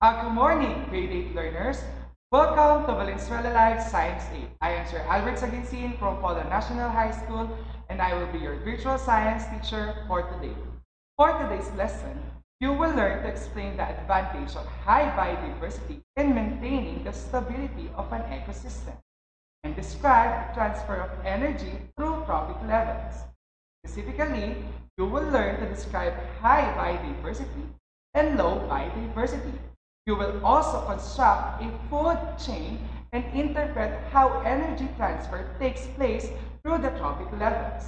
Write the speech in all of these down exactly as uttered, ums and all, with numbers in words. Uh, good morning, grade eight learners. Welcome to Valenzuela Life Science eight. I am Sir Albert Saginsien from Poda National High School, and I will be your virtual science teacher for today. For today's lesson, you will learn to explain the advantage of high biodiversity in maintaining the stability of an ecosystem and describe the transfer of energy through trophic levels. Specifically, you will learn to describe high biodiversity and low biodiversity. You will also construct a food chain and interpret how energy transfer takes place through the trophic levels.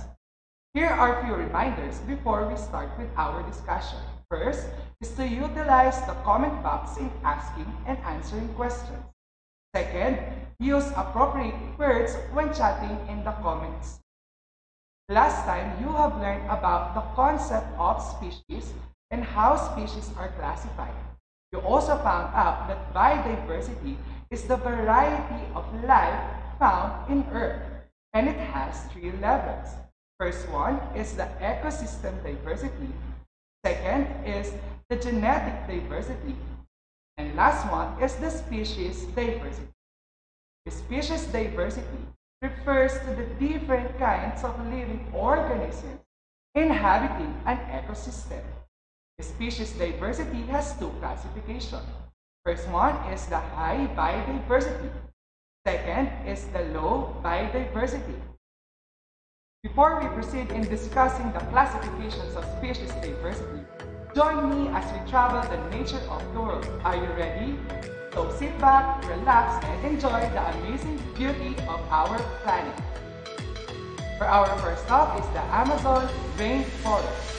Here are a few reminders before we start with our discussion. First is to utilize the comment box in asking and answering questions. Second, use appropriate words when chatting in the comments. Last time, you have learned about the concept of species and how species are classified. You also found out that biodiversity is the variety of life found in Earth, and it has three levels. First one is the ecosystem diversity, second is the genetic diversity, and last one is the species diversity. The species diversity refers to the different kinds of living organisms inhabiting an ecosystem. The species diversity has two classifications. First one is the high biodiversity. Second is the low biodiversity. Before we proceed in discussing the classifications of species diversity, join me as we travel the nature of the world. Are you ready? So sit back, relax, and enjoy the amazing beauty of our planet. For our first stop is the Amazon rainforest.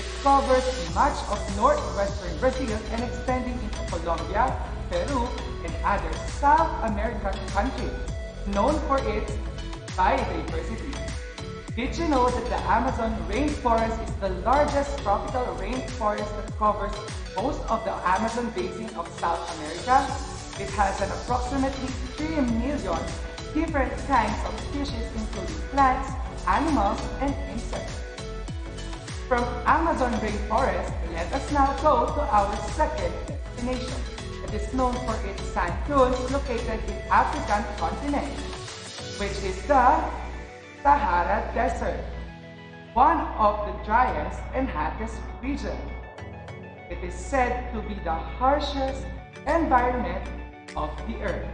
It covers much of northwestern Brazil and extending into Colombia, Peru, and other South American countries, known for its biodiversity. Did you know that the Amazon rainforest is the largest tropical rainforest that covers most of the Amazon basin of South America? It has an approximately three million different kinds of species, including plants, animals, and insects. From Amazon rainforest, let us now go to our second destination. It is known for its sand dunes located in the African continent, which is the Sahara Desert, one of the driest and hottest regions. It is said to be the harshest environment of the earth.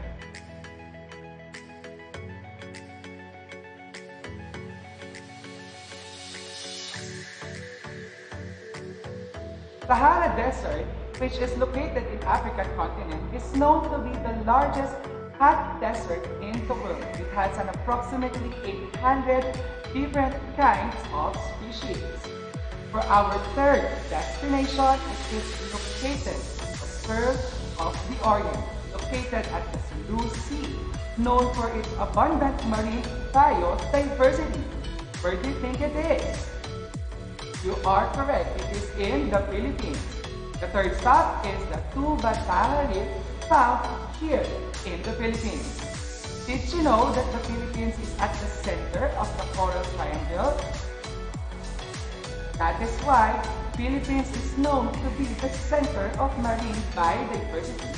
Sahara Desert, which is located in the African continent, is known to be the largest hot desert in the world. It has an approximately eight hundred different kinds of species. For our third destination, it is located in the Pearl of the Orient, located at the Sulu Sea, known for its abundant marine biodiversity. Where do you think it is? You are correct. It is in the Philippines. The third stop is the Tubbataha Reef found here in the Philippines. Did you know that the Philippines is at the center of the Coral Triangle? That is why Philippines is known to be the center of marine biodiversity.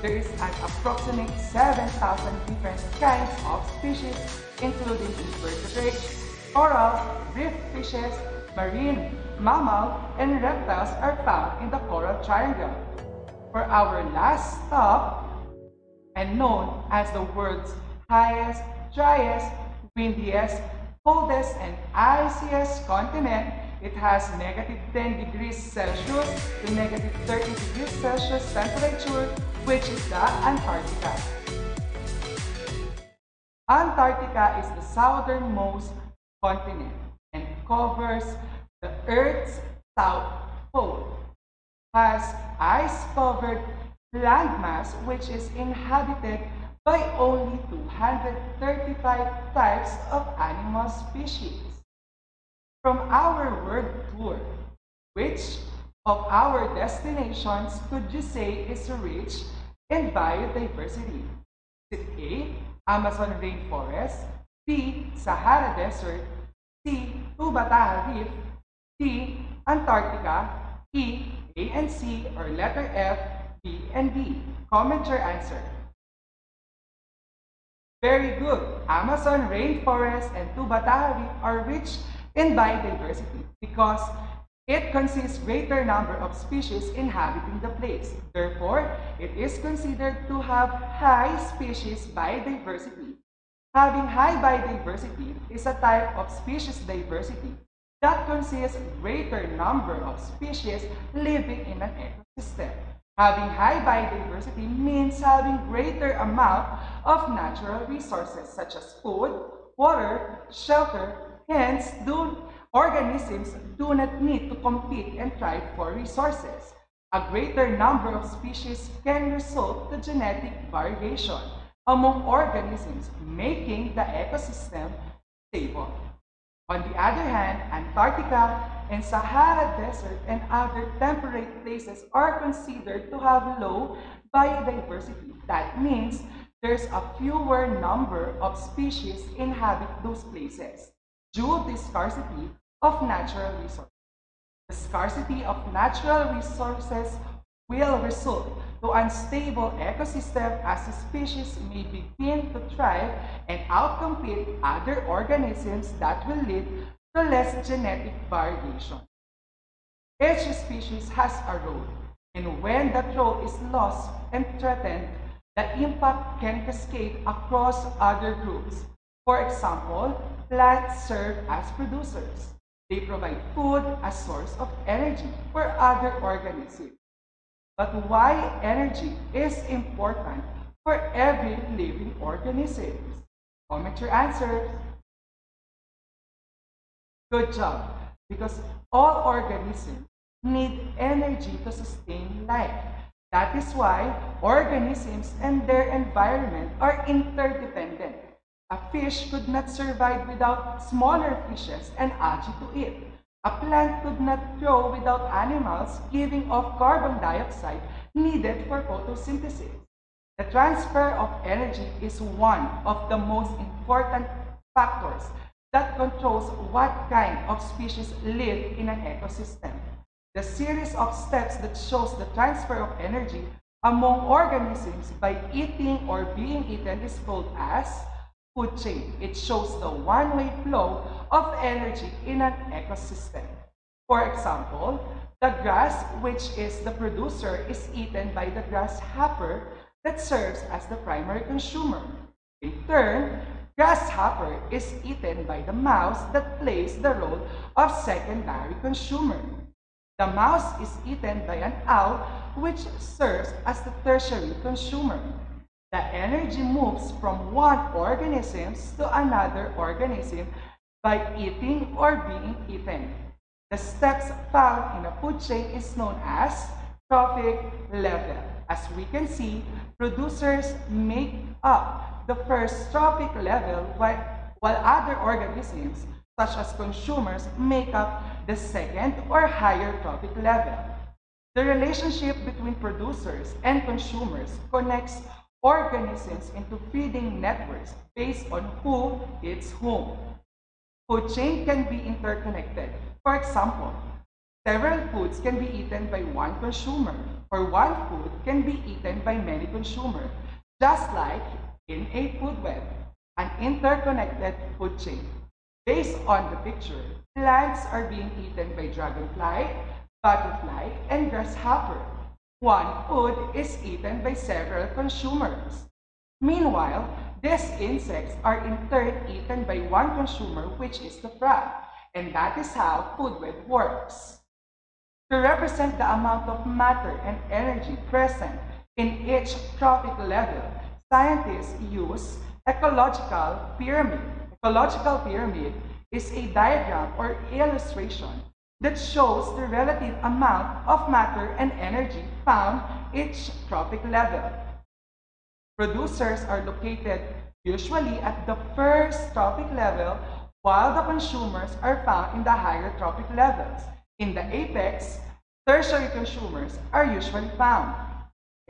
There is an approximate seven thousand different kinds of species, including invertebrates, coral, reef fishes, marine, mammal, and reptiles are found in the Coral Triangle. For our last stop, and known as the world's highest, driest, windiest, coldest, and iciest continent, it has negative ten degrees Celsius to negative thirty degrees Celsius temperature, which is the Antarctica. Antarctica is the southernmost continent and covers the Earth's south pole, has ice-covered landmass which is inhabited by only two hundred thirty-five types of animal species. From our world tour, which of our destinations could you say is rich in biodiversity? Is it A, Amazon rainforest, B, Sahara Desert, C, Tubbataha Reef, D, Antarctica, E, A and C, or letter F, And D. Comment your answer. Very good. Amazon rainforest and Tubbataha Reef are rich in biodiversity because it consists greater number of species inhabiting the place. Therefore, it is considered to have high species biodiversity. Having high biodiversity is a type of species diversity that consists greater number of species living in an ecosystem. Having high biodiversity means having greater amount of natural resources such as food, water, shelter. Hence, do, organisms do not need to compete and thrive for resources. A greater number of species can result to genetic variation among organisms, making the ecosystem stable. On the other hand, Antarctica and Sahara Desert and other temperate places are considered to have low biodiversity. That means there's a fewer number of species inhabit those places due to scarcity of natural resources. The scarcity of natural resources will result to unstable ecosystem as the species may begin to thrive and outcompete other organisms that will lead to less genetic variation. Each species has a role, and when that role is lost and threatened, the impact can cascade across other groups. For example, plants serve as producers. They provide food as a source of energy for other organisms. But why energy is important for every living organism? Comment your answers. Good job, because all organisms need energy to sustain life. That is why organisms and their environment are interdependent. A fish could not survive without smaller fishes and algae to eat. A plant could not grow without animals giving off carbon dioxide needed for photosynthesis. The transfer of energy is one of the most important factors that controls what kind of species live in an ecosystem. The series of steps that shows the transfer of energy among organisms by eating or being eaten is called as food chain. It shows the one-way flow of energy in an ecosystem. For example, the grass, which is the producer, is eaten by the grasshopper that serves as the primary consumer. In turn, grasshopper is eaten by the mouse that plays the role of secondary consumer. The mouse is eaten by an owl, which serves as the tertiary consumer. The energy moves from one organism to another organism by eating or being eaten. The steps found in a food chain is known as trophic level. As we can see, producers make up the first trophic level, while, while other organisms, such as consumers, make up the second or higher trophic level. The relationship between producers and consumers connects organisms into feeding networks based on who eats whom. Food chain can be interconnected. For example, several foods can be eaten by one consumer, or one food can be eaten by many consumers, just like in a food web, an interconnected food chain. Based on the picture, plants are being eaten by dragonfly, butterfly, and grasshopper. One food is eaten by several consumers. Meanwhile, these insects are in turn eaten by one consumer, which is the frog, and that is how food web works. To represent the amount of matter and energy present in each trophic level, scientists use ecological pyramid. Ecological pyramid is a diagram or illustration that shows the relative amount of matter and energy found each trophic level. Producers are located usually at the first trophic level, while the consumers are found in the higher trophic levels. In the apex, tertiary consumers are usually found.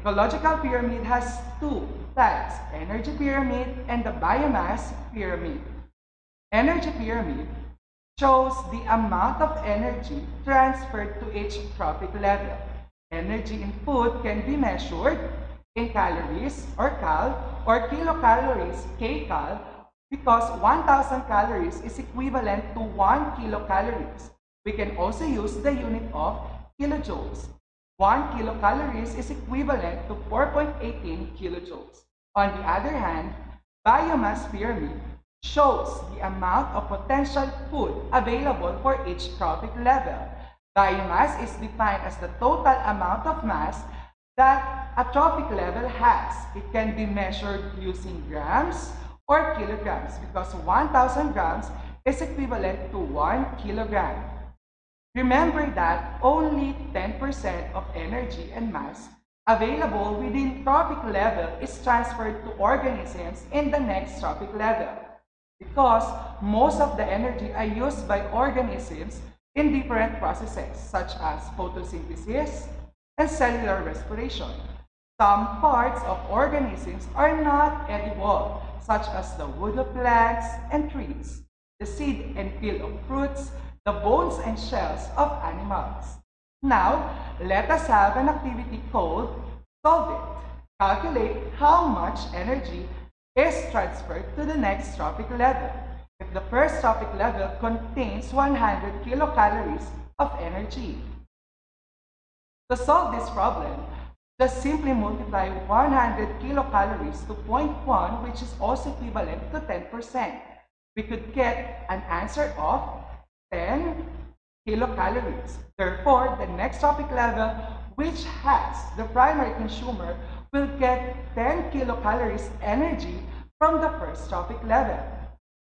Ecological pyramid has two types, energy pyramid and the biomass pyramid. Energy pyramid shows the amount of energy transferred to each trophic level. Energy in food can be measured in calories or cal or kilocalories, kcal, because one thousand calories is equivalent to one kilocalories. We can also use the unit of kilojoules. one kilocalories is equivalent to four point one eight kilojoules. On the other hand, biomass pyramid shows the amount of potential food available for each trophic level. Biomass is defined as the total amount of mass that a trophic level has. It can be measured using grams or kilograms because one thousand grams is equivalent to one kilogram. Remember that only ten percent of energy and mass available within trophic level is transferred to organisms in the next trophic level because most of the energy are used by organisms in different processes such as photosynthesis and cellular respiration. Some parts of organisms are not edible, such as the wood of plants and trees, the seed and peel of fruits, the bones and shells of animals. Now, let us have an activity called Solve It. Calculate how much energy is transferred to the next trophic level. If the first trophic level contains one hundred kilocalories of energy. To solve this problem, just simply multiply one hundred kilocalories to zero point one, which is also equivalent to ten percent. We could get an answer of ten kilocalories. Therefore, the next trophic level, which has the primary consumer, will get ten kilocalories energy from the first trophic level.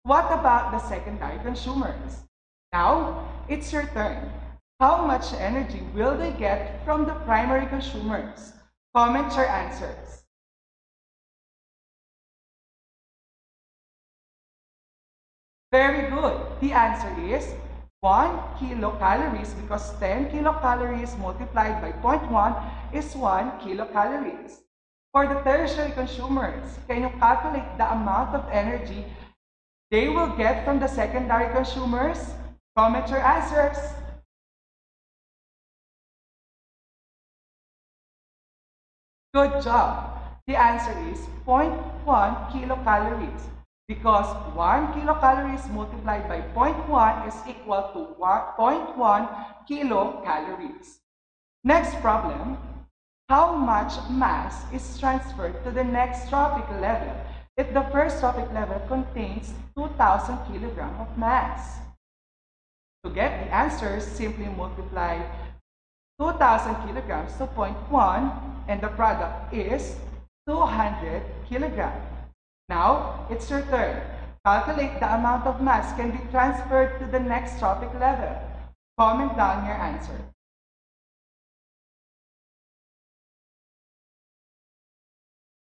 What about the secondary consumers? Now, it's your turn. How much energy will they get from the primary consumers? Comment your answers. Very good. The answer is one kilocalories because ten kilocalories multiplied by zero point one is one kilocalories. For the tertiary consumers, can you calculate the amount of energy they will get from the secondary consumers? Comment your answers. Good job. The answer is zero point one kilocalories because one kilocalories multiplied by zero point one is equal to zero point one kilocalories. Next problem, how much mass is transferred to the next trophic level if the first trophic level contains two thousand kilograms of mass? To get the answer, simply multiply two thousand kilograms to zero point one and the product is two hundred kilograms. Now, it's your turn. Calculate the amount of mass can be transferred to the next trophic level. Comment down your answer.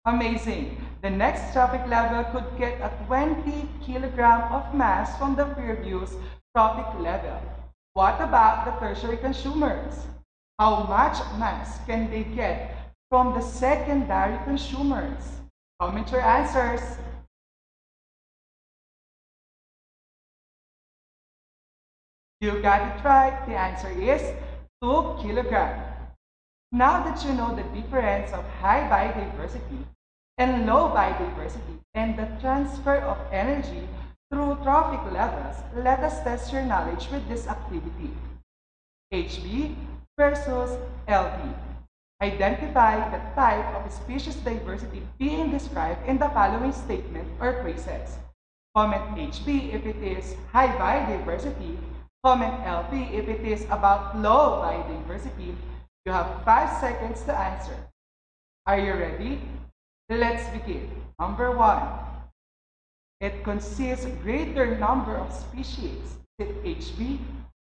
Amazing! The next trophic level could get a twenty kilogram of mass from the previous trophic level. What about the tertiary consumers? How much mass can they get from the secondary consumers? Comment your answers. You got it right. The answer is two kilograms. Now that you know the difference of high biodiversity and low biodiversity and the transfer of energy through trophic levels, let us test your knowledge with this activity. H B versus L B. Identify the type of species diversity being described in the following statement or phrases. Comment H B if it is high biodiversity. Comment L B if it is about low biodiversity. You have five seconds to answer. Are you ready? Let's begin. Number one. It consists a greater number of species. Is it H B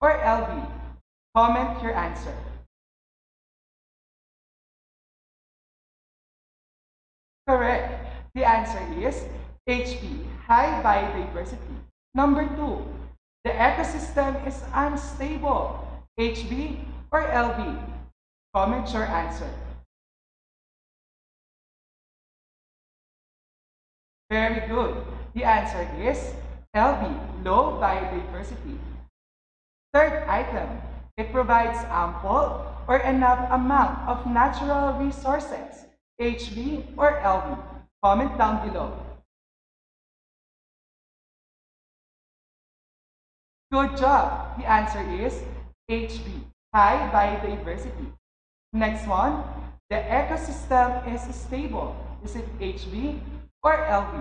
or L B? Comment your answer. Correct. The answer is H B, high biodiversity. Number two, the ecosystem is unstable. H B or L B? Comment your answer. Very good. The answer is L B, low biodiversity. Third item, it provides ample or enough amount of natural resources, H B or L B? Comment down below. Good job! The answer is H B, high biodiversity. Next one, the ecosystem is stable. Is it H B or L B?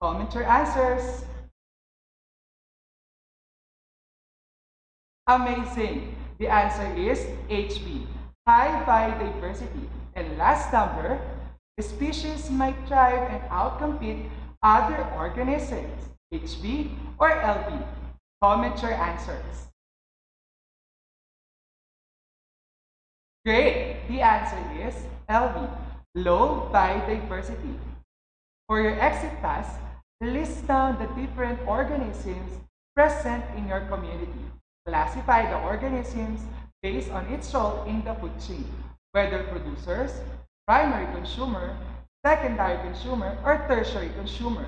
Comment your answers. Amazing! The answer is H B, high biodiversity. And last number, species might thrive and outcompete other organisms, H B or L B. Comment your answers. Great! The answer is L B, low biodiversity. For your exit task, list down the different organisms present in your community. Classify the organisms based on its role in the food chain, whether producers, primary consumer, secondary consumer, or tertiary consumer.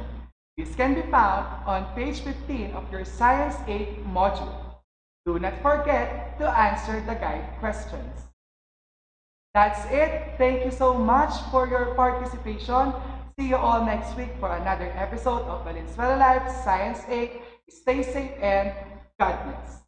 This can be found on page fifteen of your Science eight module. Do not forget to answer the guide questions. That's it. Thank you so much for your participation. See you all next week for another episode of Valenzuela Life Science eight. Stay safe and God bless.